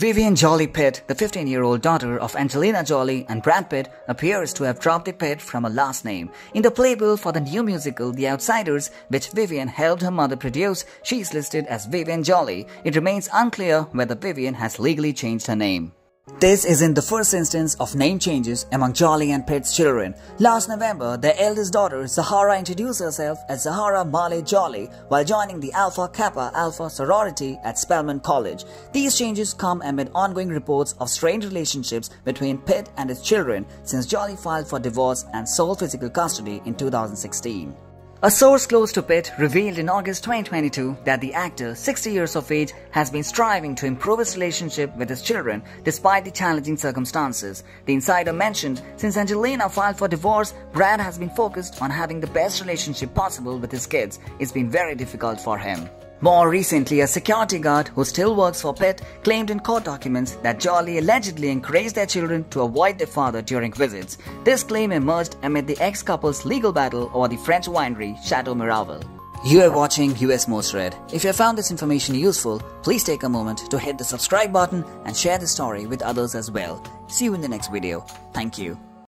Vivienne Jolie-Pitt, the 15-year-old daughter of Angelina Jolie and Brad Pitt, appears to have dropped the Pitt from her last name. In the playbill for the new musical The Outsiders, which Vivienne helped her mother produce, she is listed as Vivienne Jolie. It remains unclear whether Vivienne has legally changed her name. This isn't the first instance of name changes among Jolie and Pitt's children. Last November, their eldest daughter, Zahara, introduced herself as Zahara Marley Jolie while joining the Alpha Kappa Alpha sorority at Spelman College. These changes come amid ongoing reports of strained relationships between Pitt and his children since Jolie filed for divorce and sole physical custody in 2016. A source close to Pitt revealed in August 2022 that the actor, 60 years of age, has been striving to improve his relationship with his children despite the challenging circumstances. The insider mentioned, since Angelina filed for divorce, Brad has been focused on having the best relationship possible with his kids. It's been very difficult for him. More recently, a security guard who still works for Pitt claimed in court documents that Jolie allegedly encouraged their children to avoid their father during visits. This claim emerged amid the ex-couple's legal battle over the French winery Chateau Miraval. You are watching US Most Read. If you found this information useful, please take a moment to hit the subscribe button and share the story with others as well. See you in the next video. Thank you.